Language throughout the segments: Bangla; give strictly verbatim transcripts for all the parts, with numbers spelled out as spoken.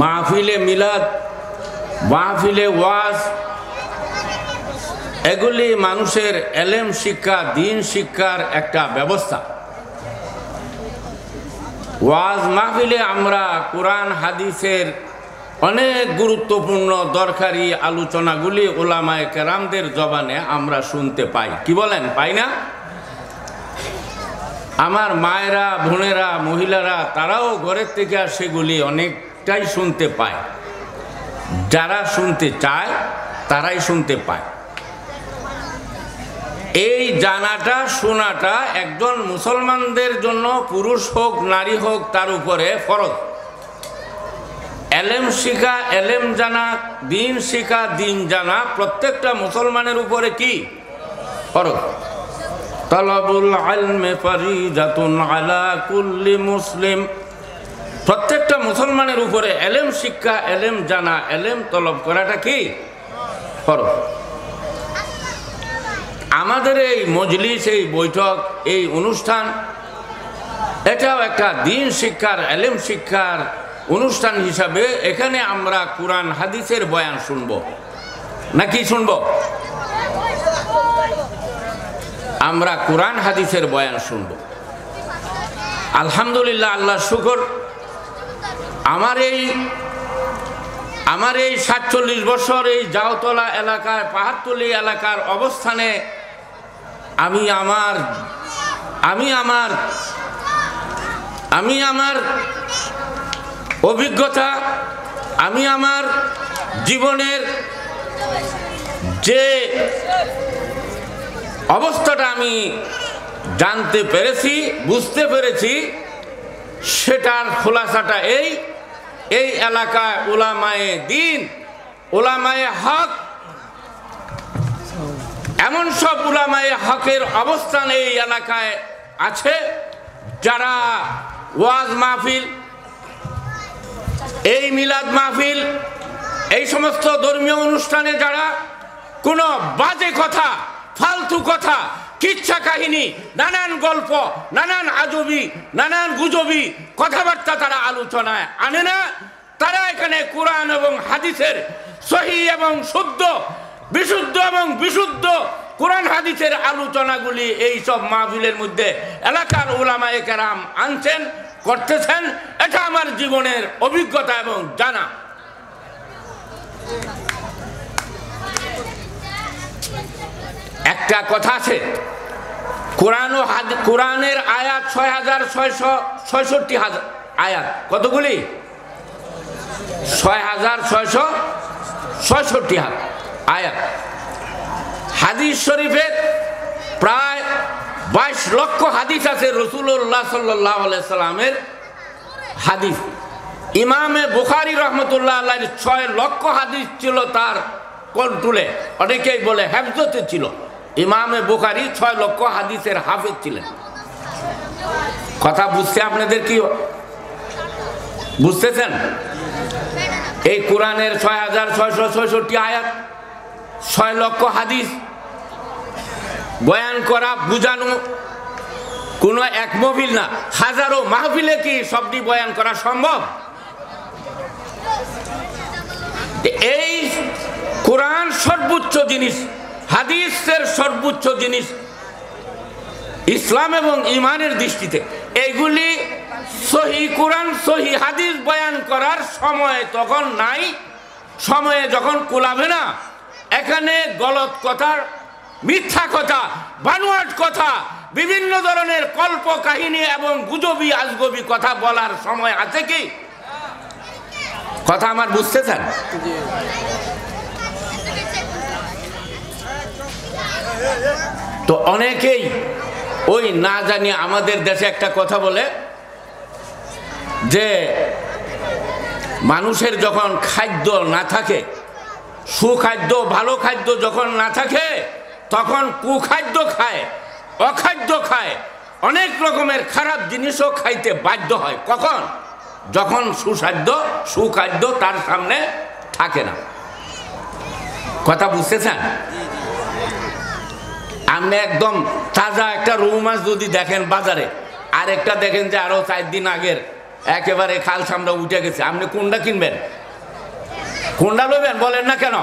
মাহফিলে মিলাদ, মাহফিলে ওয়াজ, এগুলি মানুষের এলেম শিক্ষা, দিন শিক্ষার একটা ব্যবস্থা। ওয়াজ মাহফিলে আমরা কোরআন হাদিসের অনেক গুরুত্বপূর্ণ দরকারি আলোচনাগুলি ওলামায়ে কেরামদের জবানে আমরা শুনতে পাই, কি বলেন পাই না? আমার মায়েরা, বোনেরা, মহিলারা তারাও ঘরের থেকে সেগুলি অনেকটাই শুনতে পায়, যারা শুনতে চায় তারাই শুনতে পায়। এই জানাটা শোনাটা একজন মুসলমানদের জন্য পুরুষ হোক নারী হোক তার উপরে ফরজ। এলেম শিখা, এলেম জানা, দিন শিখা, দিন জানা প্রত্যেকটা মুসলমানের উপরে কি ফরজ। তালাবুল ইলমি ফরিদাতুন আলা কুল্লি মুসলিম, প্রত্যেকটা মুসলমানের উপরে এলেম শিক্ষা, এলেম জানা, এলেম তলব করাটা কি ফরজ। আমাদের এই মজলিস, এই বৈঠক, এই অনুষ্ঠান এটাও একটা দিন শিক্ষার, এলেম শিক্ষার অনুষ্ঠান হিসাবে এখানে আমরা কুরআন হাদিসের বয়ান শুনব, নাকি শুনব? আমরা কুরআন হাদিসের বয়ান শুনব। আলহামদুলিল্লাহ, আল্লাহ শুকর, আমার এই আমার এই সাতচল্লিশ বছর এই জাওতলা এলাকায়, পাহাড়তলি এলাকার অবস্থানে আমি আমার আমি আমার আমি আমার অভিজ্ঞতা, আমি আমার জীবনের যে অবস্থাটা আমি জানতে পেরেছি, বুঝতে পেরেছি, সেটার খোলাসাটা এই এই এলাকায় উলামায়ে দ্বীন, উলামায়ে হক, এমন সব উলামায়ে হকের অবস্থান এই এলাকায় আছে যারা ওয়াজ মাহফিল, এই মিলাদ মাহফিল, এই সমস্ত ধর্মীয় অনুষ্ঠানে যারা কোনো বাজে কথা, ফালতু কথা, কিচ্ছা কাহিনী, নানান গল্প, নানান আজবি, নানান গুজবি কথাবার্তা তারা আলোচনায় আনে না, তারা এখানে কোরআন এবং হাদিসের সহি এবং শুদ্ধ, বিশুদ্ধ এবং বিশুদ্ধ কোরআন হাদিসের আলোচনাগুলি এই সব মাহফিলের মধ্যে এলাকার উলামায়ে কেরাম আনছেন, করতেছেন। এটা আমার জীবনের অভিজ্ঞতা এবং জানা। একটা কথা আছে, কোরআন ও হাদিস, কোরআনের আয়াত ছয় হাজার ছয়শো ছয়ষট্টি হাজার আয়াত, কতগুলি? ছয় হাজার ছয়শো ছয়ষট্টি আয়াত। হাদিস শরীফের প্রায় বাইশ লক্ষ হাদিস আছে রসুল্লাহ সাল্লাহ সাল্লামের হাদিস। ইমামে বুখারি রহমতুল্লাহ আল্লাহ ছয় লক্ষ হাদিস ছিল তার কন্ট্রোলে, অনেকেই বলে হেফজতে ছিল। ইমামে বুখারি ছয় লক্ষ হাদিসের হাফেজ ছিলেন। কথা বুঝতে আপনাদের কি বুঝতেছেন? এই কোরআনের ছয় হাজার ছয়শো ছয়ষট্টি আয়াত, ছয় লক্ষ হাদিস বয়ান করা, বুঝানো কোনো এক মাহফিল না, হাজারো মাহফিলে কি সবটি বয়ান করা সম্ভব? এই কোরআন সর্বোচ্চ জিনিস, হাদিসের সর্বোচ্চ জিনিস ইসলাম এবং ইমানের দৃষ্টিতে। এগুলি সহি কোরআন, সহি হাদিস বয়ান করার সময় তখন নাই, সময়ে যখন কুলাবে না। এখানে গলত কথা, মিথ্যা কথা, বানোয়াট কথা, বিভিন্ন ধরনের কল্প কাহিনী এবং গুজবি আজগবি কথা বলার সময় আছে কি? কথা আমার বুঝতেছেন? তো অনেকেই ওই না জানি, আমাদের দেশে একটা কথা বলে যে মানুষের যখন খাদ্য না থাকে, সুখাদ্য, ভালো খাদ্য যখন না থাকে, তখন কুখাদ্য খায়, অখাদ্য খায়, অনেক রকমের খারাপ জিনিসও খাইতে বাধ্য হয়। কখন? যখন সুস্বাদ্য, সুখাদ্য তার সামনে থাকে না। কথা বুঝতেছেন? আপনি একদম তাজা একটা রৌ মাছ যদি দেখেন বাজারে, আর একটা দেখেন যে আরো চার দিন আগের একেবারে খাল সামনে উঠে গেছে, আপনি কোনটা কিনবেন কোনটা লইবেন বলেন না কেন?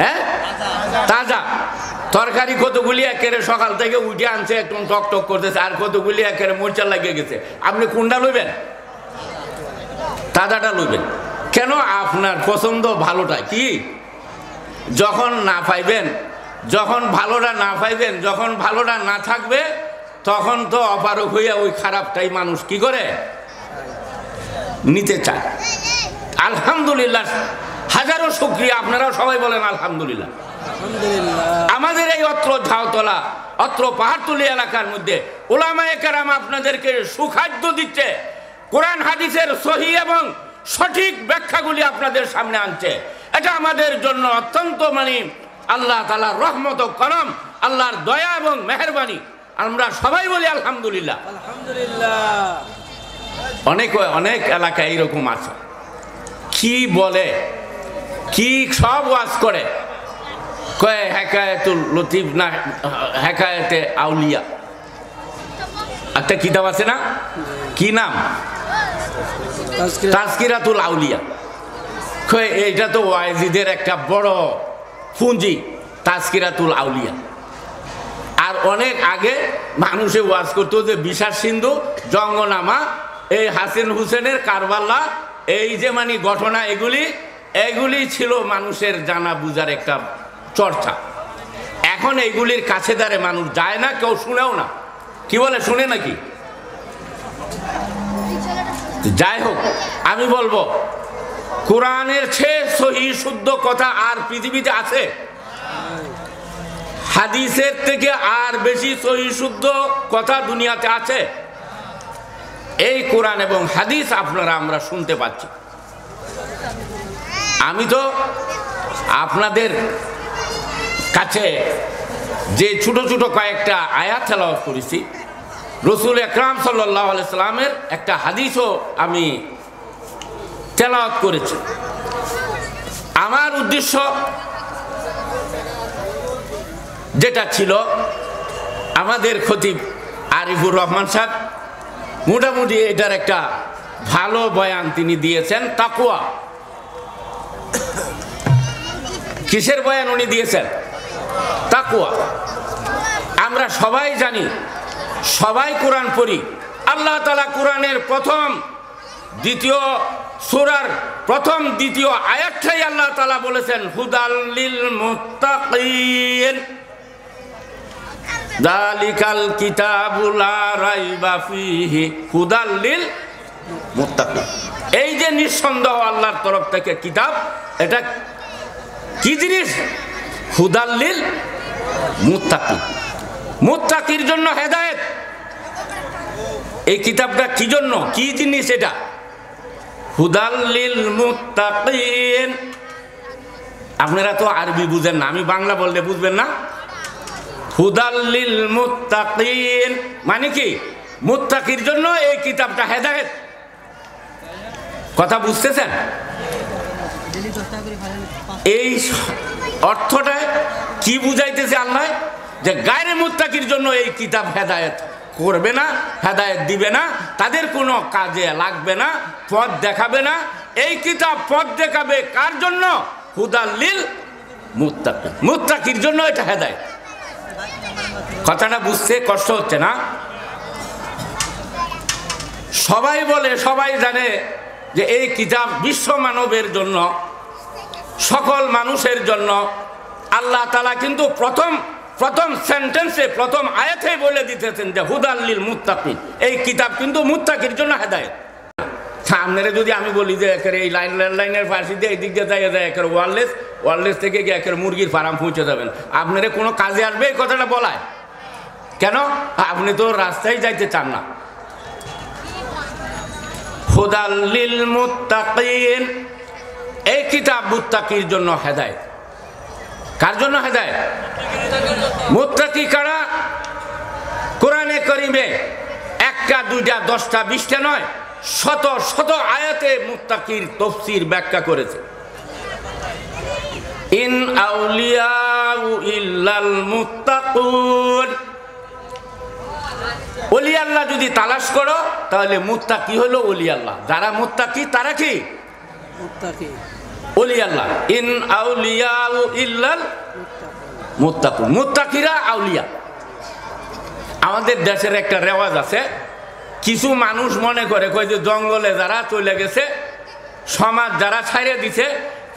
হ্যাঁ তাজা তরকারি কতগুলি একেবারে সকাল থেকে উঠে আনছে, একদম টক টক করতেছে, আর কতগুলি একেবারে মোর্চা লাগিয়ে গেছে, আপনি কোনটা লইবেন? তাজাটা লইবেন। কেন? আপনার পছন্দ ভালোটা। কি যখন না পাইবেন, যখন ভালোটা না পাইবেন, যখন ভালোটা না থাকবে, তখন তো অপারক হইয়া ওই খারাপটাই মানুষ কি করে নিতে চায়। আলহামদুলিল্লাহ, হাজারো শুকরিয়া, আপনারা সবাই বলেন আলহামদুলিল্লাহ। আমাদের এই অত্র ঝাউতলা, অত্র পাহাড়তলী এলাকার মধ্যে উলামায়ে কেরাম আপনাদেরকে সুখাদ্য দিচ্ছে, কোরআন হাদিসের সহি এবং সঠিক ব্যাখ্যাগুলি আপনাদের সামনে আনছে। এটা আমাদের জন্য অত্যন্ত মানে আল্লাহ তাআলার রহমত ও করম, আল্লাহর দয়া এবং মেহেরবানি। আমরা সবাই বলি আলহামদুলিল্লাহ। অনেক অনেক এলাকা এইরকম আছে, কি বলে কি সব ওয়াজ করে, কয় হেকায়াতুল লতিফ না হেকায়াতে আউলিয়া, একটা কিতাব আছে না, কি নাম, তাজকিরাতুল আউলিয়া। কয় এইটা তো ওয়াইজিদের একটা বড় পুঁজি, তাজকিরাতুল আউলিয়া। আর অনেক আগে মানুষে ওয়াজ করতো যে বিশ্বাস সিন্ধু, জঙ্গনামা, এই হাসিন হুসেনের কারবালা, এই যে মানে ঘটনা, এগুলি এগুলি ছিল মানুষের জানা বুঝার একটা চর্চা। এখন এইগুলির কাছে দাঁড়ে মানুষ যায় না, কেউ শুনেও না। কি বলে, শুনে নাকি? যাই হোক, আমি বলবো কোরআনের চেয়ে সহি শুদ্ধ কথা আর পৃথিবীতে আছে? হাদিসের থেকে আর বেশি সহি শুদ্ধ কথা দুনিয়াতে আছে? এই কোরআন এবং হাদিস আপনারা আমরা শুনতে পাচ্ছি। আমি তো আপনাদের কাছে যে ছোট ছোট কয়েকটা আয়াত তেলাওয়াত করেছি, রসুল আকরাম সাল্লাল্লাহু আলাইহি সাল্লামের একটা হাদিসও আমি তেলাওয়াত করেছি। আমার উদ্দেশ্য যেটা ছিল, আমাদের খতিব আরিফুর রহমান সাহেব মোটামুটি এটার একটা ভালো বয়ান তিনি দিয়েছেন। তাকওয়া কিসের বয়ান উনি দিয়েছেন? তাকওয়া। আমরা সবাই জানি, সবাই কোরআন পড়ি। আল্লাহ তাআলা কোরআনের প্রথম দ্বিতীয় সূরার প্রথম দ্বিতীয় আয়াতটাই আল্লাহ তাআলা বলেছেন হুদাল লিল মুত্তাকিন দালিকাল কিতাবু লা রাইবা ফিহি হুদাল লিল মুত্তাকিন। এই যে নিঃসন্দেহ আল্লাহর তরফ থেকে কিতাব, এটা কি জিনিস? হুদাল লিল মুত্তাকিন, মুত্তাকির জন্য হেদায়েত। এই কিতাবটা কি জন্য, কি জিনিস এটা? হুদাল লিল মুত্তাকিন। আপনারা তো আরবি বুঝেন না, আমি বাংলা বললে বুঝবেন না। হুদাল লিল মুত্তাকিন মানে কি? মুত্তাকির জন্য এই কিতাবটা হেদায়েত। কথা বুঝতেছেন? এই অর্থটা কি বুঝাইতেছে আল্লাহ? যে গায়রে মুত্তাকির জন্য এই কিতাব হেদায়েত করবে না, হেদায়েত দিবে না, তাদের কোনো কাজে লাগবে না, পথ দেখাবে না। এই কিতাব পথ দেখাবে কার জন্য? হুদাল লিল মুত্তাকিন, মুত্তাকির জন্য এটা হেদায়েত। কথাটা বুঝতে কষ্ট হচ্ছে না? সবাই বলে, সবাই জানে যে এই কিতাব বিশ্ব মানবের জন্য, সকল মানুষের জন্য। আল্লাহ তাআলা কিন্তু প্রথম প্রথম সেন্টেন্সে, প্রথম আয়াতে বলে দিতেছেন যে হুদাল লিল মুত্তাকিন, এই কিতাব কিন্তু মুত্তাকির জন্য হেদায়েত। সামনেরে যদি আমি বলি যে একের এই লাইন লাইনের ফার্সি দিয়ে এদিক দিয়ে যায় যায় একের ওয়ারলেস, ওয়ারলেস থেকে গিয়ে একের মুরগির ফার্ম পৌঁছে যাবেন, আপনারে কোনো কাজে আসবে এই কথাটা বলায়? কেন? আপনি তো রাস্তায় যাইতে চান না। হুদাল লিল মুত্তাকিন, এই কিতাব মুত্তাকির জন্য হেদায়েত। কার জন্য হেদায়েত? মুত্তাকি কারা? কোরআনে কারিমে একটা দুইটা দশটা বিশটা নয়, শত শত আয়াতে মুত্তাকির তাফসীর ব্যাখ্যা করেছে। ইন আউলিয়াউ ইল্লাল মুত্তাকুন, ওলি আল্লাহ যদি তালাশ করো তাহলে মুত্তাকি হলো ওলি আল্লাহ। যারা মুত্তাকি তারা কি মুত্তাকি ওলি আল্লাহ। ইন আউলিয়া ইল্লাল মুত্তাকুন, মুত্তাকিরা আউলিয়া। আমাদের দেশের একটা রেওয়াজ আছে, কিছু মানুষ মনে করে কয় যে জঙ্গলে যারা চলে গেছে, সমাজ যারা ছাড়িয়ে দিছে,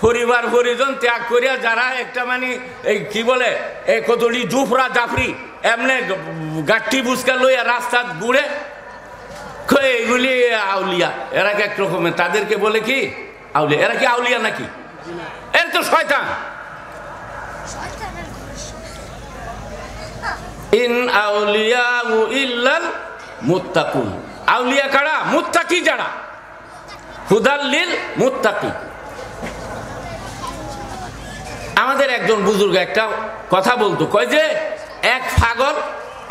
পরিবার পরিজন ত্যাগ করিয়া যারা একটা মানে এই কি বলে এই কতলি জুফরা জাফরি এমনি গাঠি বুসকা লইয়া রাস্তা ঘুরে কয় এইগুলি আউলিয়া। এরা এক রকমের, তাদেরকে বলে কি আউলিয়া। এরা কি আউলিয়া নাকি? এর তো শয়তান। ইন আউলিয়া ইল্লাল মুত্তাকুন। আউলিয়া কারা? মুত্তাকি যারা, হুদাল্লিল মুত্তাকি। আমাদের একজন বুজুর্গ একটা কথা বলতো, কয় যে এক পাগল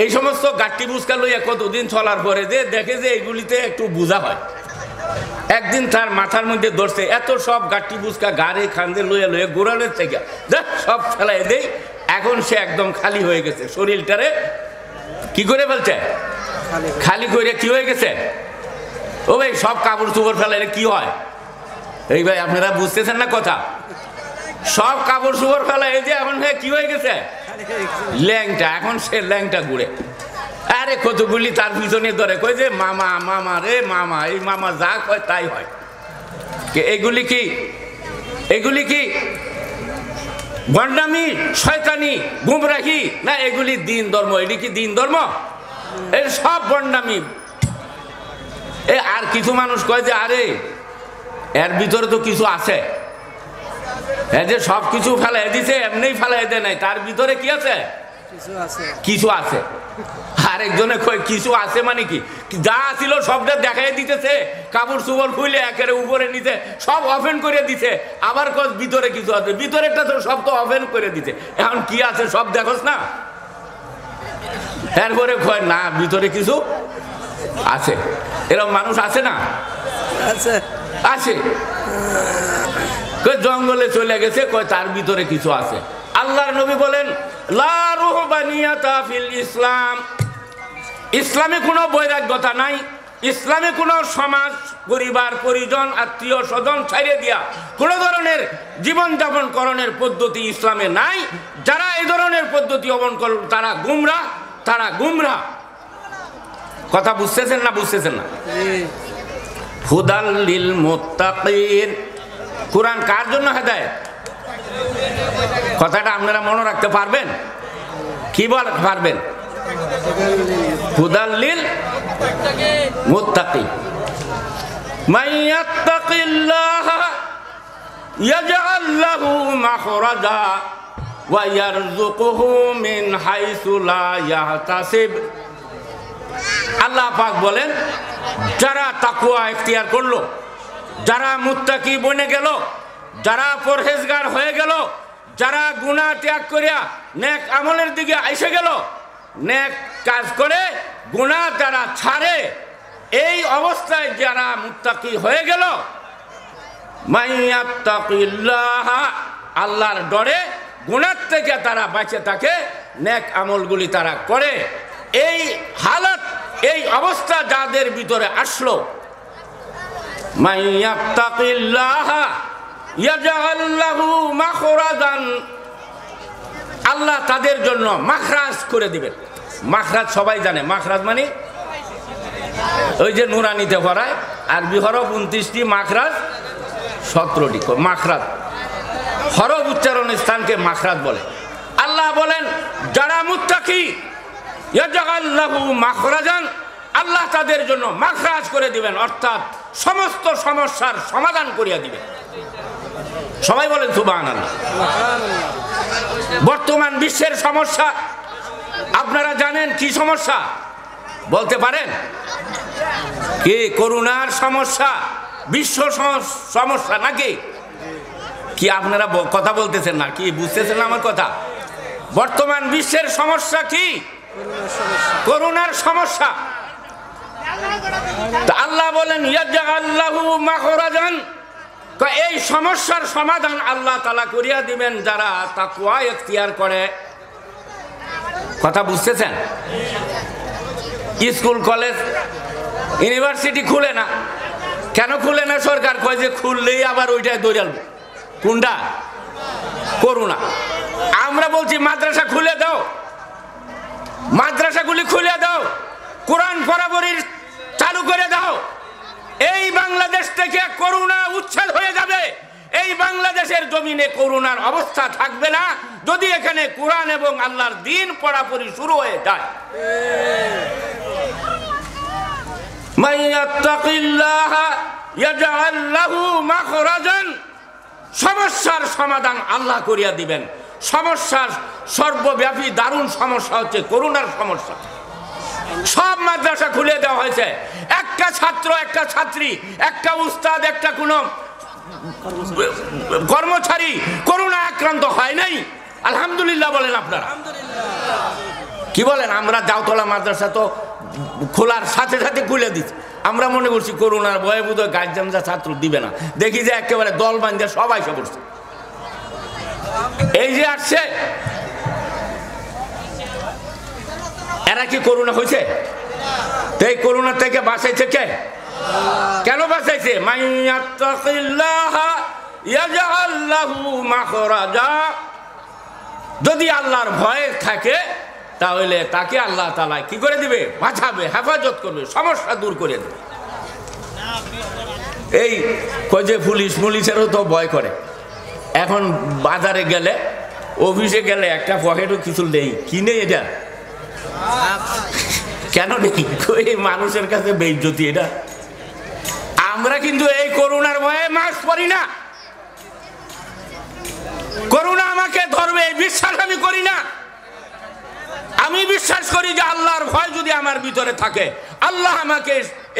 এই সমস্ত গাঠি বুসকা লইয়া কতদিন চলার পরে যে দেখে যে এইগুলিতে একটু বোঝা হয়, একদিন তার মাথার মধ্যে ধরছে এত সব গাঠি বুসকা গাড়ি খান্দে লইয়া লইয়া গোড়ালের থেকে দেখ সব ফেলাই দেই, এখন সে একদম খালি হয়ে গেছে, শরীরটারে কি করে ফেলছে খালি করে কি হয়ে গেছে। ও ভাই সব কাপড় চোপড় ফেলাইলে কি হয়? এই ভাই আপনারা বুঝতেছেন না কথা। সব কাপড় চোপড় ফেলায় যে এখন ভাই কি হয়ে গেছে ল্যাংটা, এখন সে ল্যাংটা ঘুরে। আরে কতগুলি তার পিছনে ধরে কই যে মামা মামা রে মামা, এই মামা যা কয় তাই হয়। এগুলি কি? এগুলি কি গন্ডামি, শয়তানি, গুমরাহি না? এগুলি দিন ধর্ম? এটি কি দিন ধর্ম? এই সব বন্ডামি। এ আর কিছু মানুষ কয় যে আরে এর ভিতরে তো কিছু আছে, এই যে সব কিছু ফেলাই দিছে এমনি ফেলাই দেয় নাই, তার ভিতরে কি আছে? কিছু আছে। আরেকজনে কয় কিছু আছে মানে কি? যা ছিল সবটা দেখাই দিতেছে, কাপড় চোপড় খুলে একেবারে উপরে নিচে সব ওপেন করে দিছে। আবার কয় ভিতরে কিছু আছে, ভিতরেটা তো সব তো ওপেন করে দিছে, এখন কি আছে সব দেখোস না। এরপরে কয় না ভিতরে কিছু আছে। এরকম মানুষ আছে না? আছে আছে। জঙ্গলে চলে গেছে কয় তার ভিতরে কিছু আছে। আল্লাহর নবী বলেন লা রুহবানিয়াতা ফিল ইসলাম, ইসলামে কোনো বৈরাগ্যতা নাই, ইসলামে কোনো সমাজ পরিবার পরিজন আত্মীয় স্বজন ছাড়িয়ে দিয়া কোনো ধরনের জীবনযাপন করণের পদ্ধতি ইসলামে নাই। যারা এই ধরনের পদ্ধতি অবলম্বন করেন তারা গুমরা, তারা গুমরা। কথা বুঝতেছেন না? বুঝতেছেন না? হুদাল লিল মুত্তাকিন। কোরআন কার জন্য হেদায়েত? কথাটা আপনারা মনে রাখতে পারবেন কি বল পারবেন? হুদাল লিল মুত্তাকিন। মান ইত্তাকিল্লাহ ইয়াজআল লাহু মাখরাজা ওয়া ইয়ারযুকুহু মিন হাইসু লা ইয়াহতাসিব। আল্লাহ পাক বলেন যারা তাকওয়া ইখতিয়ার করলো, যারা মুত্তাকি বনে গেল, যারা পরহেজগার হয়ে গেল, যারা গুনাহ ত্যাগ করিয়া নেক আমলের দিকে এসে গেল, নেক কাজ করে গুনাহ তারা ছাড়ে, এই অবস্থায় যারা মুত্তাকি হয়ে গেল, মাইয়াত্তাকিল্লাহ আল্লাহর ডরে গুনাহ থেকে তারা বাঁচে থাকে, নেক আমলগুলি তারা করে। এই হালত এই অবস্থা যাদের ভিতরে আসলো, মাইয়াত্তাকিল্লাহ ইয়াজআল লাহু মাখরাজান, আল্লাহ তাদের জন্য মাখরাজ করে দিবেন। মাখরাজ সবাই জানে, মাখরাজ মানে ওই যে নুরানিতে পড়ায় আরবি হরফ উনত্রিশটি, মাখরাজ সতেরোটি। মাখরাজ হরফ উচ্চারণ স্থানকে মাখরাজ বলে। আল্লাহ বলেন যারা মুত্তাকি ইয়াজআল লাহু মাখরাজান, আল্লাহ তাদের জন্য মাখরাজ করে দিবেন, অর্থাৎ সমস্ত সমস্যার সমাধান করিয়া দিবেন। সবাই বলেন সুবহানাল্লাহ। বর্তমান বিশ্বের সমস্যা আপনারা জানেন কি সমস্যা? বলতে পারেন কি? করোনার সমস্যা, বিশ্ব সমস্যা নাকি? কি আপনারা কথা বলতেছেন না? কি বুঝতেছেন না আমার কথা? বর্তমান বিশ্বের সমস্যা কি? করোনার সমস্যা। আল্লাহ বলেন ইয়াজআল লাহু মাখরাজান, এই সমস্যার সমাধান আল্লাহ তাআলা করিয়া দিবেন যারা তাকওয়া ইখতিয়ার করে। কথা বুঝতেছেন? স্কুল কলেজ ইউনিভার্সিটি খুলে না, কেন খুলে না? সরকার কয় যে খুললেই আবার ওইটাই দৌড়ালবো, কোনটা? করোনা। আমরা বলছি মাদ্রাসা খুলে দাও, মাদ্রাসাগুলি খুলে দাও, কোরআন পড়াবরির চালু করে দাও, এই বাংলাদেশ থেকে করোনা উচ্ছেদ হয়ে যাবে। এই বাংলাদেশের জমিনে করোনার অবস্থা থাকবে না যদি এখানে কোরআন এবং আল্লাহর দ্বীন পড়াপড়ি শুরু হয়ে যায়। সমস্যার সমাধান আল্লাহ করিয়া দিবেন। সমস্যার সর্বব্যাপী দারুণ সমস্যা হচ্ছে করোনার সমস্যা। সব মাদ্রাসা খুলে দেওয়া হয়েছে, একটা ছাত্র, একটা ছাত্রী, একটা উস্তাদ, একটা কোনো কর্মচারী করোনা আক্রান্ত হয় নাই। আলহামদুলিল্লাহ বলেন আপনারা, কি বলেন? আমরা দাওতলা মাদ্রাসা তো খোলার সাথে সাথে খুলে দিচ্ছি। আমরা মনে করছি করোনার ভয়ে বোধ হয় গার্জিয়ান যা ছাত্র দিবে না, দেখি যে একেবারে দল বান্ধে সবাই সব করছে। এই যে আসছে এরা কি করোনা হয়েছে? এই করোনা থেকে বাঁচাইছে কে? কেন বাঁচাইছে? যদি আল্লাহর ভয় থাকে তাহলে তাকে আল্লাহ তাআলা কি করে দিবে? বাঁচাবে, হেফাজত করবে, সমস্যা দূর করে দেবে। এই কয় যে পুলিশ, পুলিশেরও তো ভয় করে। এখন বাজারে গেলে, অফিসে গেলে একটা পকেটও কিছু নেই। কি নেই এটা? কেন নেই? এই মানুষের কাছে বেইজ্জতি এটা। আমরা কিন্তু এই করোনার ভয়ে মাস্ক পরি না, করোনা আমাকে ধরবে এই বিশ্বাস আমি করি না। আমি বিশ্বাস করি যে আল্লাহর ভয় যদি আমার ভিতরে থাকে, আল্লাহ আমাকে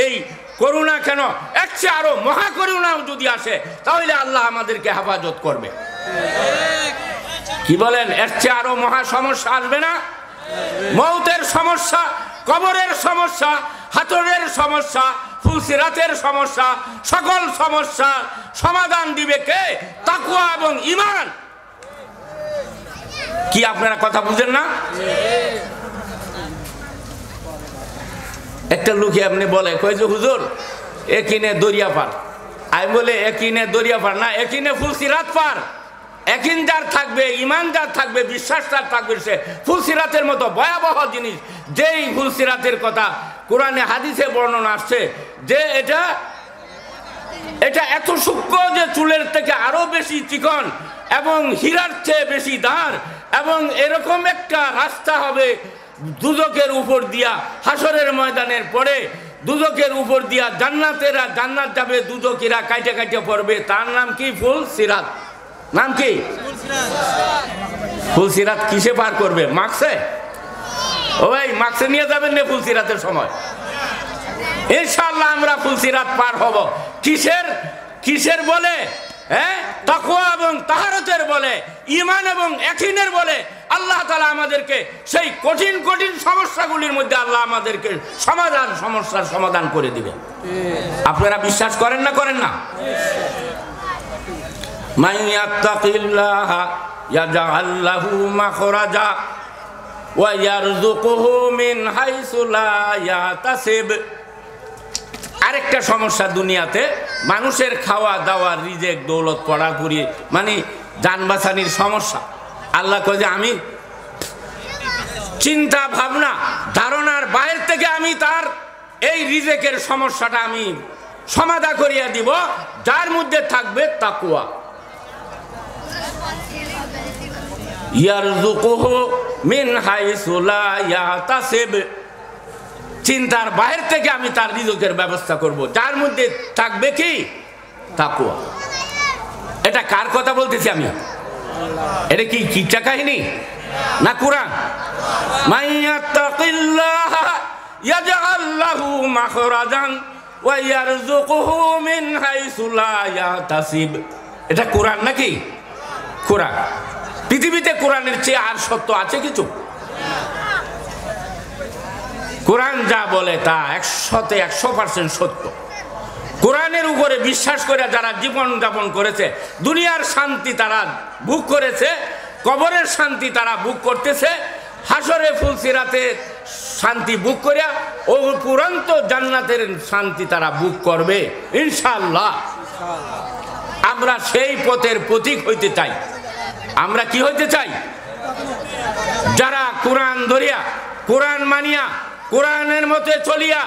এই করোনা কেন এর চেয়ে আরো মহা করোনা যদি আসে তাহলে আল্লাহ আমাদেরকে হেফাজত করবে। কি বলেন? এর চেয়ে আরো মহা সমস্যা আসবে না? মৌতের সমস্যা, কবরের সমস্যা, হাতরের সমস্যা, ফুলসিরাতের সমস্যা, সকল সমস্যা সমাধান দিবে কে? তাকওয়া এবং ঈমান। কি আপনারা কথা বুঝেন না? একটা লোকে আপনি বলে, কয় যে হুজুর একিনে দরিয়া পার। আমি বলে একিনে দরিয়া পার না, একিনে ফুলসিরাত পার। একিন যার থাকবে, ইমান যার থাকবে, বিশ্বাস যার থাকবে, সে ফুলসিরাতের মতো ভয়াবহ জিনিস। যেই ফুলসিরাতের কথা কোরআনে হাদিসে বর্ণনা আসছে যে এটা এটা এত সূক্ষ্ম যে চুলের থেকে আরো বেশি চিকন এবং হীরার চেয়ে বেশি দাঁড়, এবং এরকম একটা রাস্তা হবে দুজকের উপর দিয়া হাসরের ময়দানের পরে। দুজকের উপর দিয়া জান্নাতেরা জান্নাত যাবে, দুজকিরা কাইটে কাইটে পড়বে। তার নাম কি? ফুলসিরাত। নাম কি? ফুলসিরাত। কিসে পার করবে? মাকসে। ও ভাই, মাকসে নিয়ে যাবেন না ফুলসিরাতের সময়? ইনশাআল্লাহ আমরা ফুলসিরাত পার হব। কিসের কিসের বলে? হ্যাঁ, তাকওয়া এবং তাহারতের বলে, ইমান এবং ইয়াকিনের বলে। আল্লাহ তাআলা আমাদেরকে সেই কঠিন কঠিন সমস্যাগুলির মধ্যে আল্লাহ আমাদেরকে সমাধান সমস্যার সমাধান করে দিবে। আপনারা বিশ্বাস করেন না? করেন না? মান ইয়াত্তাকিল্লাহ ইয়াজআল লাহু মাখরাজা ওয়া ইয়ারযুকুহু মিন হাইসু লা ইয়াহতাসিব। আরেকটা সমস্যা দুনিয়াতে, মানুষের খাওয়া দাওয়া, রিজেক, দৌলত, পড়াপড়ি, মানে জান বাঁচানির সমস্যা। আল্লাহ কয় যে আমি চিন্তা ভাবনা ধারণার বাইরে থেকে আমি তার এই রিজেকের সমস্যাটা আমি সমাধা করিয়া দিব, যার মধ্যে থাকবে তাকওয়া। ইয়ারযুকুহু মিন হাইসু লা ইয়াহতাসিব। চিন্তার বাইরে থেকে আমি তার রিজকের ব্যবস্থা করব, যার মধ্যে থাকবে কি? তাকওয়া। এটা কার কথা বলতেছি আমি? এটা কি কিচ্ছা কাহিনী না কোরআন? মান ইয়াত্তাকিল্লাহ ইয়াজআল লাহু মাখরাজান ওয়া ইয়ারযুকুহু মিন হাইসু লা ইয়াহতাসিব। এটা কোরআন নাকি? কোরআন। পৃথিবীতে কোরআনের চেয়ে আর সত্য আছে কিছু? কোরআন যা বলে তা একশোতে একশো পার্সেন্ট সত্য। কোরআনের উপরে বিশ্বাস করে যারা জীবনযাপন করেছে, দুনিয়ার শান্তি তারা ভোগ করেছে, কবরের শান্তি তারা ভোগ করতেছে, হাসরে ফুলসিরাতে শান্তি বুক করিয়া অপুরন্ত জান্নাতের শান্তি তারা বুক করবে ইনশাআল্লাহ। আমরা সেই পথের প্রতীক হইতে চাই। আমরা কি হইতে চাই? যারা কোরআন ধরিয়া কোরআন মানিয়া কোরআনের মতে চলিয়া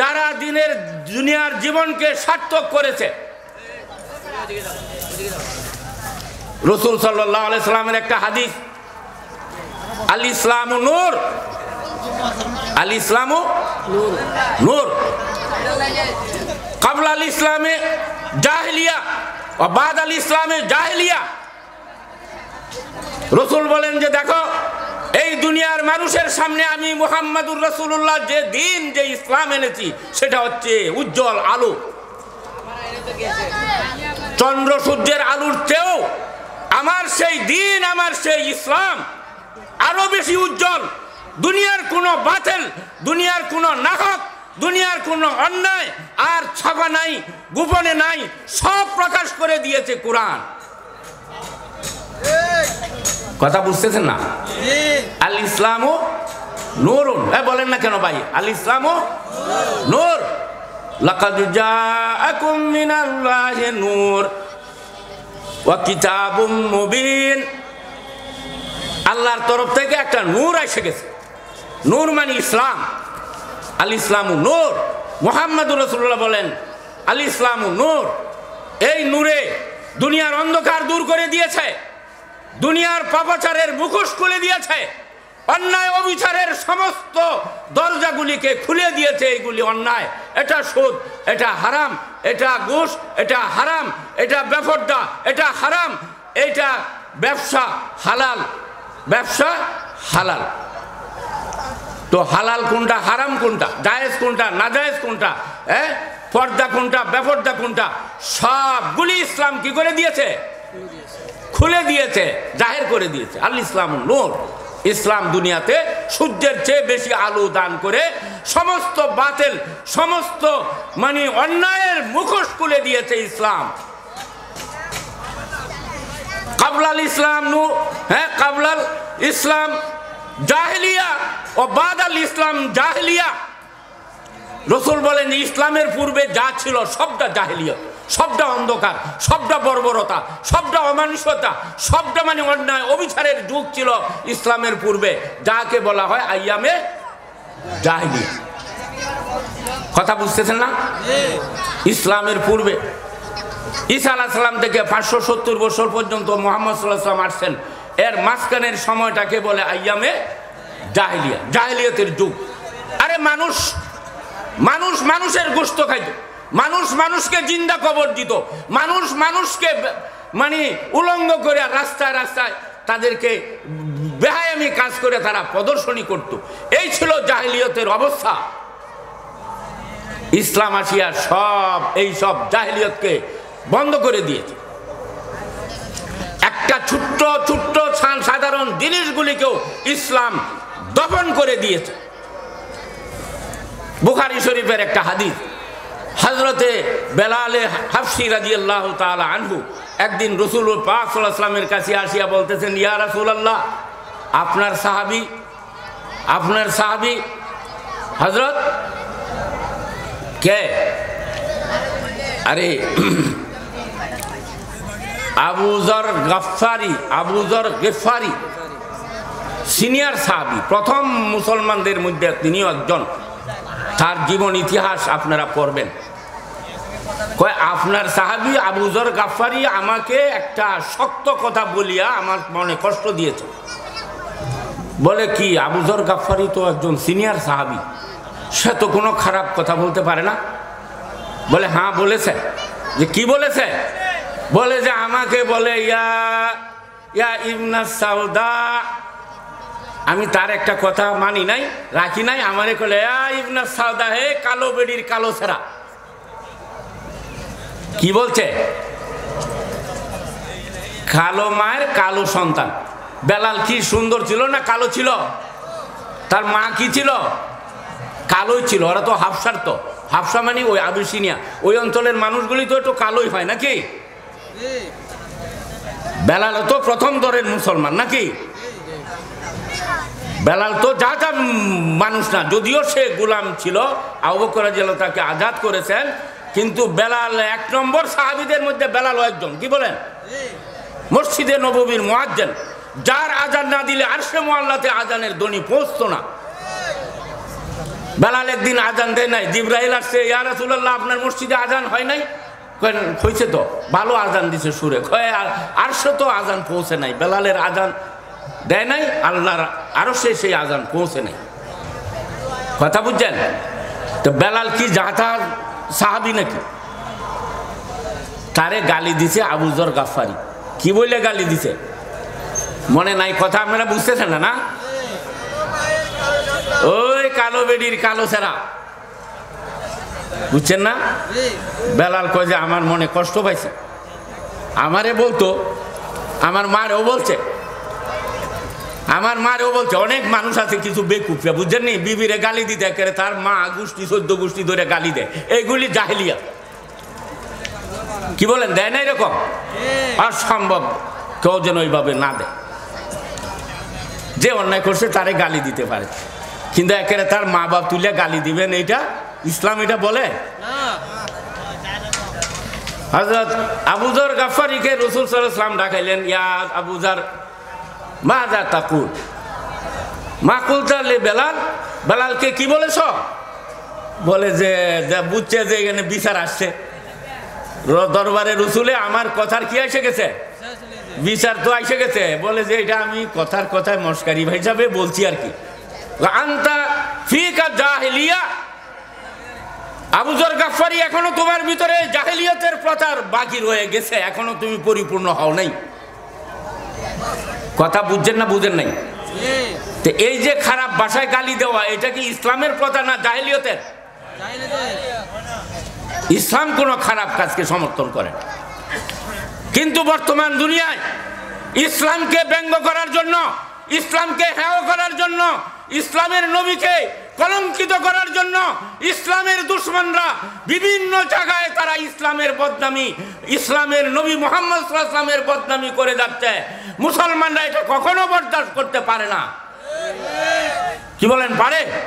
যারা দিনের দুনিয়ার জীবনকে সার্থক করেছে। রাসূল সাল্লাল্লাহু আলাইহি সাল্লামের একটা হাদিস, আল ইসলামু নূর, আল ইসলামু নূর। ক্বাবলা আল ইসলামে জাহেলিয়া ওয়া বাদ আল ইসলামে জাহেলিয়া। রাসূল বলেন যে দেখো এই দুনিয়ার মানুষের সামনে আমি মুহাম্মাদুর রাসূলুল্লাহ যে দিন যে ইসলাম এনেছি সেটা হচ্ছে উজ্জ্বল আলো, চন্দ্র সূর্যের আলোর চেয়েও আমার সেই দিন আমার সেই ইসলাম আরো বেশি উজ্জ্বল। দুনিয়ার কোনো বাতিল, দুনিয়ার কোনো নাহক, দুনিয়ার কোনো অন্যায় আর ছাপা নাই, গোপনে নাই, সব প্রকাশ করে দিয়েছে কোরআন। কথা বুঝতেছেন না? আল ইসলামু নূরুন, এ বলেন না কেন ভাই? আল ইসলামু নূর। লাকাদ জাআকুম মিনাল্লাহি নূর ওয়া কিতাবুম মুবিন। আল্লাহর তরফ থেকে একটা নূর এসে গেছে। নূর মানে ইসলাম। আল ইসলামু নূর। মুহাম্মাদুর রাসূলুল্লাহ বলেন আল ইসলামু নূর। এই নূরে দুনিয়ার অন্ধকার দূর করে দিয়েছে, দুনিয়ার পাপাচারের মুখোশ খুলে দিয়েছে, অন্যায় অবিচারের সমস্ত দরজাগুলিকে খুলে দিয়েছে। এইগুলি অন্যায়, এটা সুদ, এটা হারাম, এটা ঘুষ, এটা হারাম, এটা বেপর্দা, এটা হারাম, এটা ব্যবসা হালাল, ব্যবসা হালাল। তো হালাল কোনটা, হারাম কোনটা, জায়েজ কোনটা, নাজায়েজ কোনটা, হ্যাঁ পর্দা কোনটা, বেপর্দা কোনটা, সবগুলি ইসলাম কি করে দিয়েছে? খুলে দিয়েছে, জাহির করে দিয়েছে। আল ইসলাম নূর। ইসলাম দুনিয়াতে সূর্যের চেয়ে বেশি আলো দান করে সমস্ত বাতিল, সমস্ত মানে অন্যায়ের মুখোশ খুলে দিয়েছে ইসলাম। ক্বাবলাল ইসলাম নূ, হ্যাঁ ক্বাবলাল ইসলাম জাহেলিয়া ও বাদাল ইসলাম জাহেলিয়া। রাসূল বলেন ইসলামের পূর্বে যা ছিল সবটা জাহেলিয়া, সবটা অন্ধকার, সবটা বর্বরতা, সবটা অমানুষতা, সবটা মানে অন্যায় অবিচারের যুগ ছিল ইসলামের পূর্বে, যাকে বলা হয় আইয়ামে জাহেলিয়া। কথা বুঝতেছেন না? ইসলামের পূর্বে ঈসা আলাইহিস সালাম থেকে পাঁচশো সত্তর বছর পর্যন্ত মুহাম্মদ সাল্লাল্লাহু আলাইহি সাল্লাম আসছেন, এর মাঝখানের সময়টাকে বলে আইয়ামে জাহেলিয়া, জাহেলিয়াতের যুগ। আরে মানুষ মানুষ মানুষের গোশত খাইত, মানুষ মানুষকে জিন্দা কবর দিত, মানুষ মানুষকে মানে উলঙ্গ করে রাস্তায় রাস্তায় তাদেরকে বেহায়ামি কাজ করে তারা প্রদর্শনী করত। এই ছিল জাহেলিয়তের অবস্থা। ইসলাম আসিয়া সব এই সব জাহেলিয়তকে বন্ধ করে দিয়েছে। একটা ছোট্ট ছোট্ট সাধারণ জিনিসগুলিকেও ইসলাম দমন করে দিয়েছে। বুখারী শরীফের একটা হাদিস, হযরতে বেলালে হাবশী রাদিয়াল্লাহু তাআলা আনহু একদিন রাসূল পাক সাল্লাল্লাহু আলাইহি ওয়াসাল্লামের কাছে আসিয়া বলতেছেন, ইয়া রাসূলুল্লাহ, আপনার সাহাবী আপনার সাহাবী হযরত কে, আরে Abu Zar Ghaffari, Abu Zar Ghaffari senior সাহাবী, প্রথম মুসলমানদের মধ্যে তিনিও একজন, তার জীবন ইতিহাস আপনারা পড়বেন। কয় আপনার সাহাবী আবু যর গফফারি আমাকে একটা শক্ত কথা বলিয়া আমার মনে কষ্ট দিয়েছে। বলে কি, আবু যর গফফারি তো একজন সিনিয়র সাহাবী, সে তো কোনো খারাপ কথা বলতে পারে না। বলে হ্যাঁ বলেছে। যে কি বলেছে? বলে যে আমাকে বলে ইয়া ইয়া ইবনা সাউদা, আমি তার একটা কথা মানি নাই, রাখি নাই, আমারে কলে ইয়া ইবনা সাউদা, হে কালো বেড়ির কালো ছেঁড়া। কি বলছে? কালো মায়ের কালো সন্তান। বেলাল কি সুন্দর ছিল না কালো ছিল? তার মা কি ছিল? কালোই ছিল। ওরা তো হাফসার, তো হাফসা মানে ওই আবিসিনিয়া, ওই অঞ্চলের মানুষগুলি তো একটু কালোই হয় নাকি? বেলাল তো প্রথম দরের মুসলমান নাকি? বেলাল তো যাজা মানুষ না, যদিও সে গোলাম ছিল, আবু বকর রাদিয়াল্লাহু তাআলা তাকে আজাদ করেছেন, কিন্তু বেলাল এক নম্বর সাহাবীদের মধ্যে বেলাল একজন। কি বলেন? মসজিদে নববীর মুয়াজ্জিন, যার আজান না দিলে আরশে মুআল্লাতে আজানের ধ্বনি পৌঁছতো না। বেলাল একদিন আজান দেয় নাই, জিবরাইল আসছে, ইয়া রাসূলুল্লাহ আপনার মসজিদে আজান হয় নাই? কেন হয়েছে তো, ভালো আজান দিছে সুরে, কয় আরশে তো আজান পৌঁছে নাই। বেলালের আজান দেয় নাই, আল্লাহর আরশে সেই আজান পৌঁছে নাই। কথা বুঝছেন তো? বেলাল কি যাতা সাহাবী নাকি? তারে গালি দিছে আবু যর গাফফারি। কি বলে গালি দিছে মনে নাই? কথা আপনারা বুঝতেছেন না? না ওই কালো বেডির কালো ছেড়া, বুঝছেন না? বেলাল কয় যে আমার মনে কষ্ট পাইছে, আমারে বলতো, আমার মারও বলছে, আমার মারও বলছে। অনেক মানুষ আছে কিছু বেকুফিয়া, বুঝছেন নি, বিবিরে গালি দিতে করে, তার মা গোষ্ঠী চোদ্দ গোষ্ঠী ধরে গালি দেয়, এইগুলি জাহেলিয়া। কি বলেন? দেয় না এরকম? অসম্ভব কেউ যেন ওইভাবে না দেয়, যে অন্যায় করছে তারে গালি দিতে পারে, কিন্তু একেবারে তার মা বাপ তুলে গালি দিবেন, এইটা ইসলাম এটা বলে না। হযরত আবু যর গাফফারিকে রাসূল সাল্লাল্লাহু আলাইহি ওয়াসাল্লাম ডাকাইলেন, ইয়া আবু যর মাযা তাকুল, মা কুলতা লি বেলাল, বেলালকে কি বলেছো? বলে যে বুঝছে যে এখানে বিচার আসছে দরবারে রাসূলে, আমার কথার কি এসে গেছে, বিচার তো এসে গেছে। বলে যে এটা আমি কথার কথায় মস্কারি ভাই যাবে বলছি আর কি। আনতা ফিকা জাহেলিয়া, আবু যর গাফফারি এখনো তোমার ভিতরে জাহেলিয়াতের প্রচার বাকি রয়ে গেছে, এখনো তুমি পরিপূর্ণ হও নাই। কথা বুঝছেন না? বুঝেন নাই? তো এই যে খারাপ ভাষায় গালি দেওয়া, এটা কি ইসলামের প্রচার না জাহেলিয়াতের? ইসলাম কোনো খারাপ কাজকে সমর্থন করে, কিন্তু বর্তমান দুনিয়ায় ইসলামকে ব্যঙ্গ করার জন্য, ইসলামকে হেয় করার জন্য, ইসলামের নবীকে কলঙ্কিত করার জন্য ইসলামের দুশমনরা বিভিন্ন জায়গায় তারা ইসলামের বদনামি, ইসলামের নবী মুহাম্মদ সাল্লাল্লাহু আলাইহি ওয়াসাল্লামের বদনামি করে যাচ্ছে। মুসলমানরা এটা কখনো বরদাস্ত করতে পারে না। কি বলেন? পারে না।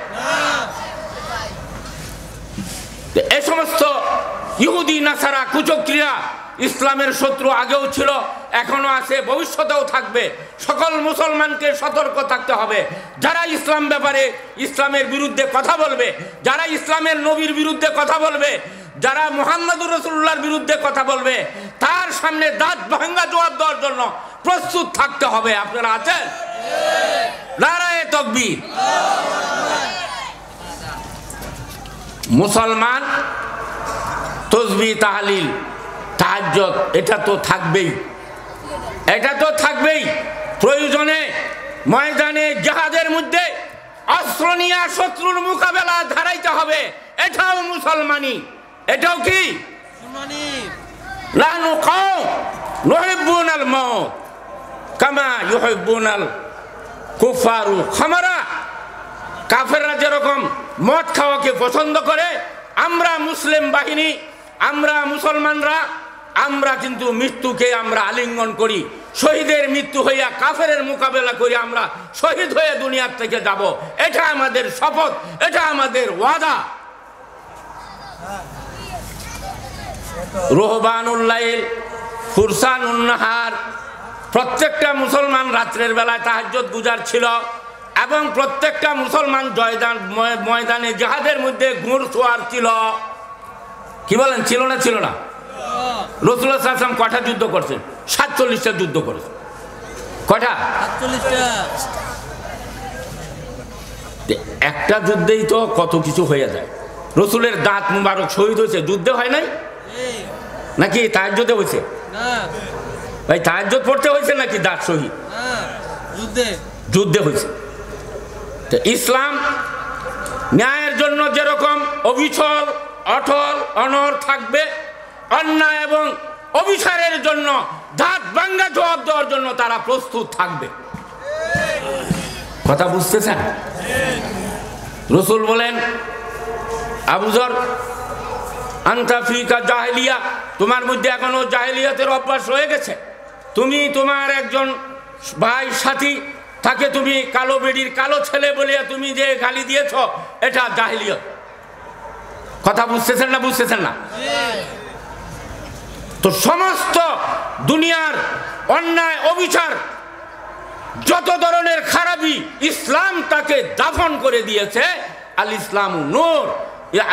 এই সমস্ত ইহুদি নাসারা কুচক্রীরা ইসলামের শত্রু আগেও ছিল, এখনো আছে, ভবিষ্যতেও থাকবে। সকল মুসলমানকে সতর্ক থাকতে হবে। যারা ইসলাম ব্যাপারে ইসলামের বিরুদ্ধে কথা বলবে, যারা ইসলামের নবীর বিরুদ্ধে কথা বলবে, যারা মুহাম্মদুর রাসূলুল্লাহর বিরুদ্ধে কথা বলবে, তার সামনে দাঁত ভাঙা জবাব দেওয়ার জন্য প্রস্তুত থাকতে হবে। আপনারা আছেন? নারায়ে তাকবীর। মুসলমান তাসবিহ, তাহলিল, তাহাজ্জুদ এটা তো থাকবেই, এটা তো থাকবেই। প্রয়োজনে ময়দানে জিহাদের মধ্যে অস্ত্র নিয়ে শত্রুর মোকাবেলা দাঁড়াইতে হবে, এটাও মুসলমানি, এটাও কি মুসলমানি। নাহনু কওম নুহিব্বুনাল মাউত কামা ইউহিব্বুনাল কুফারু খামরা, কাফেররা যেরকম মদ খাওয়াকে পছন্দ করে, আমরা মুসলিম বাহিনী, আমরা মুসলমানরা, আমরা কিন্তু মৃত্যুকে আমরা আলিঙ্গন করি। শহীদের মৃত্যু হইয়া কাফেরের মোকাবেলা করি, আমরা শহীদ হয়ে দুনিয়ার থেকে যাব, এটা আমাদের শপথ, এটা আমাদের ওয়াদা। রোহবানুল লাইল ফুরসানুন নাহার, প্রত্যেকটা মুসলমান রাত্রের বেলায় তাহাজ্জুদ গুজার ছিল, এবং প্রত্যেকটা মুসলমান জয়দান ময়দানে জিহাদের মধ্যে ঘুর সোয়ার ছিল। কি বলেন? ছিল না? ছিল না। রাসূলুল্লাহ সাল্লাল্লাহু আলাইহি ওয়াসাল্লাম কয়টা যুদ্ধ করছেন? সাতচল্লিশটা যুদ্ধ করেছেন। কয়টা? সাতচল্লিশটা। একটা যুদ্ধেই তো কত কিছু হয়ে যায়। রাসূলের দাঁত মুবারক শহীদ হয়েছে, যুদ্ধে হয় নাই নাকি? তাহাজ্জুদে হয়েছে না ভাই? তাহাজ্জুদ পড়তে হয়েছে নাকি দাঁত শহীদ? না, যুদ্ধে, যুদ্ধে হয়েছে। তো ইসলাম ন্যায়ের জন্য যেরকম অবিচল, অটল, অনর থাকবে, অন্যায় এবং অবিচারের জন্য দাঁত ভাঙা জবাব দেওয়ার জন্য তারা প্রস্তুত থাকবে। কথা বুঝতেছেন? রাসূল বলেন, আবু যর আনতা ফিকা জাহেলিয়া, তোমার মধ্যে এখনো জাহেলিয়াতের অভ্যাস রয়ে গেছে। তুমি তোমার একজন ভাই সাথী তাকে তুমি কালো বেড়ির কালো ছেলে বলে তুমি যে গালি দিয়েছো এটা জাহেলিয়ত। কথা বুঝতেছেন না বুঝতেছেন না? তো সমস্ত দুনিয়ার অন্যায় অবিচার যত ধরনের খারাপই ইসলাম তাকে দাফন করে দিয়েছে। আল ইসলাম নূর,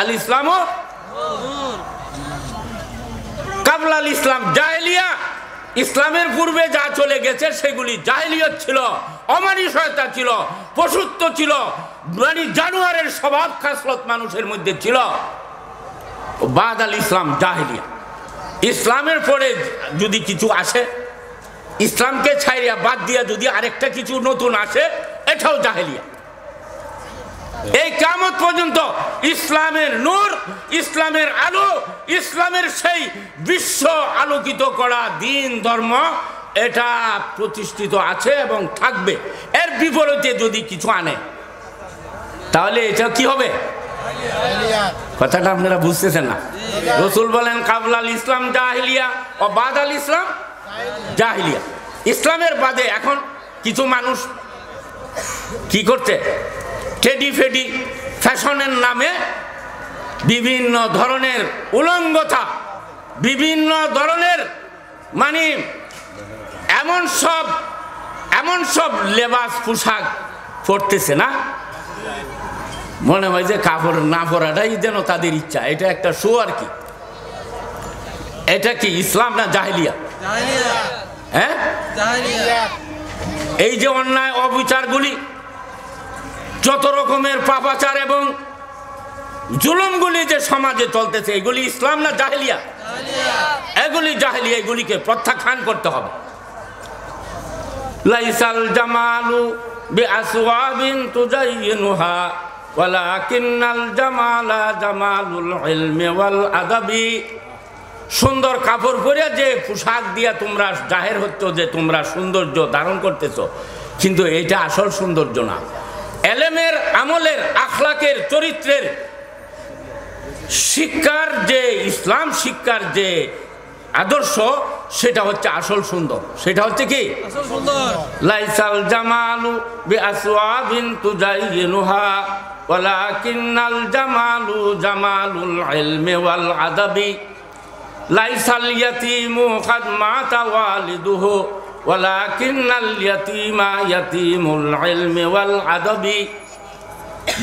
আল ইসলাম নূর। কাবলা আল ইসলাম জাহেলিয়া, ইসলামের পূর্বে যা চলে গেছে সেগুলি জাহেলিয়ত ছিল, অমানুষতা ছিল, পশুত্ব ছিল, মানে জানোয়ারের স্বভাব খাসলত মানুষের মধ্যে ছিল। বাদ আল ইসলাম জাহেলিয়া। ইসলামের পরে যদি কিছু আসে, ইসলামকে ছাইরিয়া বাদ দিয়া যদি আরেকটা কিছু নতুন আসে, এটাও জাহেলিয়া। এই কিয়ামত পর্যন্ত ইসলামের নূর, ইসলামের আলো, ইসলামের সেই বিশ্ব আলোকিত করা দিন ধর্ম এটা প্রতিষ্ঠিত আছে এবং থাকবে। এর বিপরীতে যদি কিছু আনে তাহলে এটা কি হবে? কথাটা আপনারা বুঝতেছেন না? রসুল বলেন কাবলাল ইসলাম জাহিলিয়া ও বাদ আল ইসলাম জাহিলিয়া। ইসলামের বাদে এখন কিছু মানুষ কি করতে টেডি ফেডি ফ্যাশনের নামে বিভিন্ন ধরনের উলঙ্গতা, বিভিন্ন ধরনের মানে এমন সব এমন সব লেবাস পোশাক পরতেছে না, মনে হয় যে কাপড় না পরাটাই যেন তাদের ইচ্ছা। এটা একটা শো আর কি। এটা কি ইসলাম না জাহেলিয়া? হ্যাঁ, এই যে অন্যায় অবিচারগুলি, যত রকমের পাপাচার এবং জুলুমগুলি যে সমাজে চলতেছে, এগুলি ইসলাম না জাহেলিয়া? এগুলি জাহেলিয়া, এগুলিকে প্রত্যাখ্যান করতে হবে। লাইসাল জামালু বিআসওয়াবিন তুজাইনুহা ওয়ালাকিনাল জামালা জামালুল ইলমি ওয়াল আদাবি। সুন্দর কাপড় পরে যে পোশাক দিয়া তোমরা জাহের হচ্ছ যে তোমরা সৌন্দর্য ধারণ করতেছ, কিন্তু এটা আসল সৌন্দর্য না। এলেমের, আমলের, আখলাকের, চরিত্রের শিক্ষার যে ইসলাম শিক্ষার যে আদর্শ সেটা হচ্ছে আসল সুন্দর। সেটা হচ্ছে কি? লাইসাল জামালু বিআসওয়াবিন তুজাইনুহা ওয়ালাকিনাল জামালু জামালুল ইলমি ওয়াল আদাবি। লাইসাল ইয়াতীমু কাদ মাতা ওয়ালিদুহু ওয়ালাকিনাল ইয়াতীমা ইয়াতীমুল ইলমি ওয়াল আদাবি।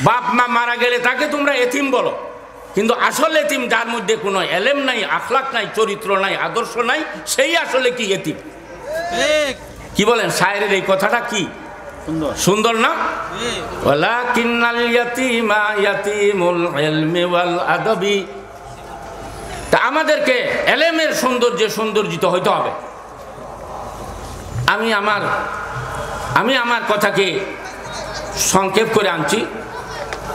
বাপ মা মারা গেলে তাকে তোমরা এতিম বলো, কিন্তু আসল এতিম যার মধ্যে কোনো এলেম নাই, আখলাক নাই, চরিত্র নাই, আদর্শ নাই, সেই আসলে কি এতিম? কি বলেন? শায়েরের এই কথাটা কি সুন্দর না? ওয়ালাকিনাল ইয়াতীমা ইয়াতীমুল ইলমি ওয়াল আদাবি। তা আমাদেরকে এলেমের সৌন্দর্যে সৌন্দর্যিত হইতে হবে। আমি আমার আমি আমার কথাকে সংক্ষেপ করে আনছি।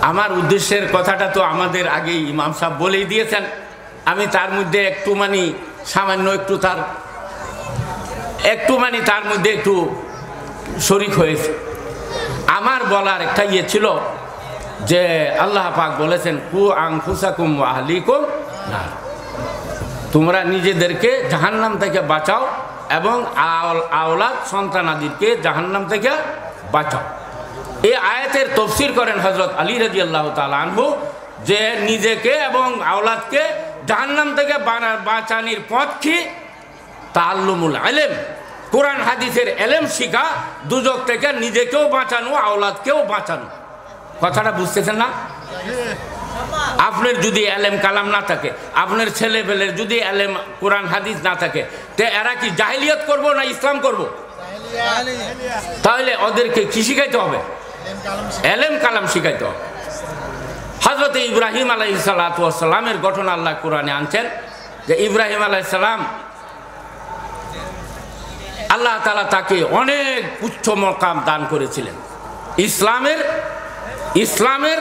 আমার উদ্দেশ্যের কথাটা তো আমাদের আগেই ইমাম সাহেব বলেই দিয়েছেন। আমি তার মধ্যে একটু মানে সামান্য একটু তার একটু মানে তার মধ্যে একটু শরিক হয়েছে। আমার বলার একটা ইয়ে ছিল যে আল্লাহ পাক বলেছেন কু আনফুসাকুম ওয়া আহলিকুম নার, তোমরা নিজেদেরকে জাহান্নাম থেকে বাঁচাও এবং আওলাদ সন্তানাদিকে জাহান্নাম থেকে বাঁচাও। এই আয়াতের তফসির করেন হযরত আলী রাদিয়াল্লাহু তাআলা আনহু, যে নিজেকে এবং আওলাদকে জাহান্নাম থেকে বাঁচানোর পথ কি? তাআল্লুমুল ইলম, কোরআন হাদিসের ইলম শিখা, দুজক থেকে নিজেকেও বাঁচানো, আওলাদকেও বাঁচানো। কথাটা বুঝতেছেন না? আপনার যদি এলেম কালাম না থাকে, আপনার ছেলে পেলের যদি এলেম কোরআন হাদিস না থাকে, তে এরা কি জাহেলিয়াত করব না ইসলাম করব? তাহলে ওদেরকে কি শিখাইতে হবে? এলেম কালাম শিখাইতে হবে। হযরত ইব্রাহিম আলাইহিস সালাতু ওয়াস সালামের ঘটনা আল্লাহ কোরআনে আনছেন, যে ইব্রাহিম আলাইহিস সালাম আল্লাহ তাআলা তাকে অনেক উচ্চ মকাম দান করেছিলেন। ইসলামের ইসলামের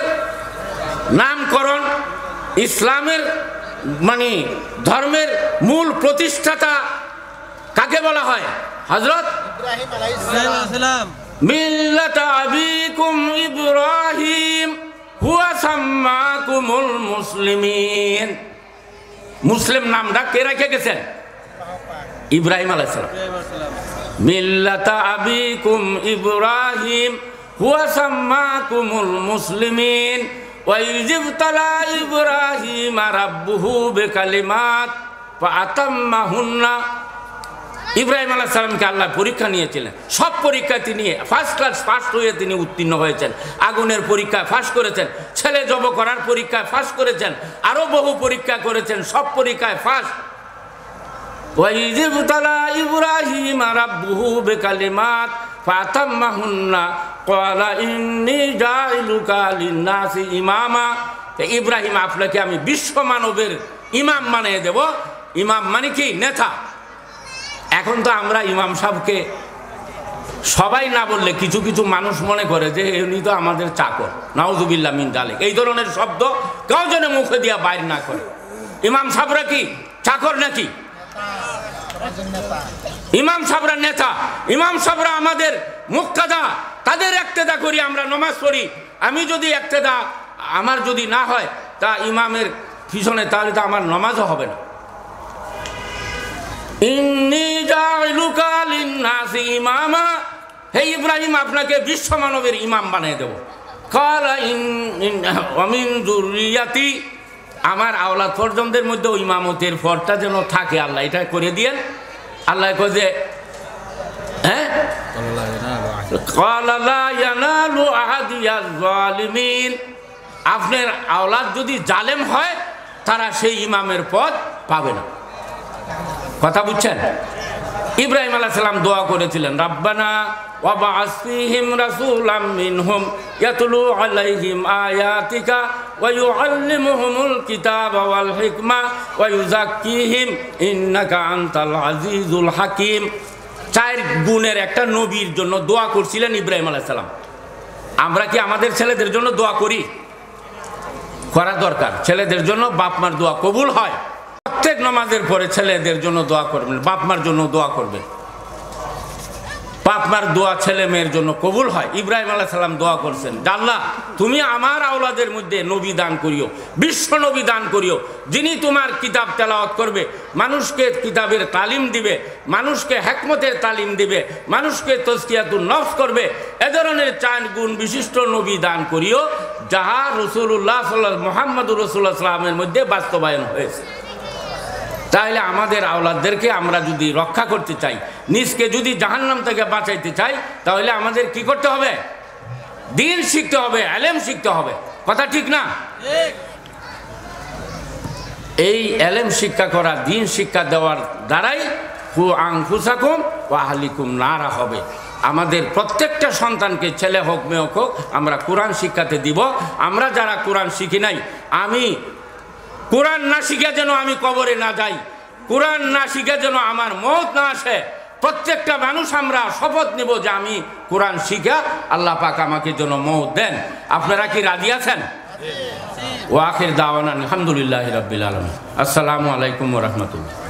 নামকরণ, ইসলামের মানে ধর্মের মূল প্রতিষ্ঠাতা কাকে বলা হয়? হযরত ইব্রাহিম আলাইহিস সালাম। মিল্লাতা আবিকুম ইব্রাহিম হুয়া সাম্মাকুমুল মুসলিমিন। মুসলিম নামটা কে রেখে গেছেন? Ibrahim alaihissalam. Millata abikum Ibrahim huwa sammakumul muslimin wa yujibtala Ibrahim rabbuhu bi kalimat fa atammahunna. Ibrahim আলাইহিস সালামকে আল্লাহ পরীক্ষা নিয়েছিলেন, সব পরীক্ষা তিনি ফার্স্ট ক্লাস ফার্স্ট হয়ে তিনি উত্তীর্ণ হয়েছেন। আগুনের পরীক্ষা ফার্স্ট করেছেন, ছেলে জব করার পরীক্ষা ফার্স্ট করেছেন, আরো বহু পরীক্ষা করেছেন, সব পরীক্ষায় ফার্স্ট। ওয়াইজিবতালা ইব্রাহিম রাব্বুহু বিকালিমাত ফাতাম্মাহুন্না ক্বালা ইন্নী জাইলুকা লিন-নাসি ইমামা। ইব্রাহিম, আপনাকে আমি বিশ্ব মানবের ইমাম বানিয়ে দেব। ইমাম মানে কি? নেতা। এখন তো আমরা ইমাম সাহেবকে সবাই না বললে কিছু কিছু মানুষ মনে করে যে উনি তো আমাদের চাকর, নাউজুবিল্লাহ মিন যালিক। এই ধরনের শব্দ কেউ যেন মুখে দিয়া বাইর না করে। ইমাম সাহেবরা কি চাকর নাকি? ইমাম সাহেবরা নেতা, ইমাম সাহেবরা আমাদের মুক্তাদা, তাদের একতেদা করি আমরা, নমাজ পড়ি। আমি যদি একতেদা আমার যদি না হয় তা ইমামের পিছনে, তাহলে তো আমার নমাজও হবে না। ইন্নী জাইলুকা লিন-নাসি ইমামা, হে ইব্রাহিম আপনাকে বিশ্ব মানবের ইমাম বানিয়ে দেব। ক্বালা ইন্না মিন যুররিয়াতি, আমার আওলাদ পর্যন্তের মধ্যে ওই ইমামতের ফরটা যেন থাকে আল্লাহ, এটা করে দিয়েন। আল্লাহ কয় যে হ্যাঁ, ক্বালা লা ইয়ানালু আহাদিয়াল যালিমিন, আপনার আওলাদ যদি জালেম হয় তারা সেই ইমামের পদ পাবে না। কথা বুঝছেন? ইব্রাহিম আলাইহিস সালাম দোয়া করেছিলেন, রাব্বানা ওয়াবআস ফীহিম রাসূলাম মিনহুম ইয়াতলু আলাইহিম আয়াতিকা ওয়া ইউআল্লিমুহুমুল কিতাবা ওয়াল হিকমা ওয়া ইউযাক্কিহিম ইন্নাকা আনতাল আজিজুল হাকীম। চার গুণের একটা নবীর জন্য দোয়া করছিলেন ইব্রাহিম আলাইহিস সালাম। আমরা কি আমাদের ছেলেদের জন্য দোয়া করি? করা দরকার। ছেলেদের জন্য বাপ মার দোয়া কবুল হয়। প্রত্যেক নামাজের পরে ছেলেদের জন্য দোয়া করবেন, বাপ মার জন্য দোয়া করবেন। বাপ মার দোয়া ছেলে মেয়ের জন্য কবুল হয়। ইব্রাহিম আলাইহিস সালাম দোয়া করছেন, আল্লাহ তুমি আমার আওলাদের মধ্যে নবী দান করিও, বিশ্ব নবী দান করিও, যিনি তোমার কিতাব তেলাওয়াত করবে, মানুষকে কিতাবের তালিম দিবে, মানুষকে হিকমতের তালিম দিবে, মানুষকে তাজকিয়াতুন নফস করবে। এ ধরনের চার গুণ বিশিষ্ট নবী দান করিও, যাহা রাসূলুল্লাহ সাল্লাল্লাহু আলাইহি মুহাম্মদুর রাসূলুল্লাহ সাল্লাল্লাহু আলাইহি ওয়াসাল্লামের মধ্যে বাস্তবায়ন হয়েছে। তাহলে আমাদের আওলাদদেরকে আমরা যদি রক্ষা করতে চাই, নিজকে যদি জাহান্নাম থেকে বাঁচাইতে চাই, তাহলে আমাদের কি করতে হবে? দ্বীন শিখতে হবে, ইলম শিখতে হবে। কথা ঠিক না? এই ইলম শিক্ষা করা, দ্বীন শিক্ষা দেওয়ার দ্বারাই কু আনফুসাকুম ওয়া আহলিকুম নারা হবে। আমাদের প্রত্যেকটা সন্তানকে, ছেলে হোক মেয়ে হোক, আমরা কোরআন শিক্ষাতে দিব। আমরা যারা কোরআন শিখি নাই, আমি কোরআন না শিখে যেন আমি কবরে না যাই, কোরআন না শিখে যেন আমার মত না আসে, প্রত্যেকটা মানুষ আমরা শপথ নেব যে আমি কোরআন শিখে আল্লাহ পাক আমাকে যেন মত দেন। আপনারা কি রাজি আছেন? ওয়া আখির দাওয়ানা আলহামদুলিল্লাহি রাব্বিল আলামিন। আসসালামু আলাইকুম ওয়া রাহমাতুল্লাহ।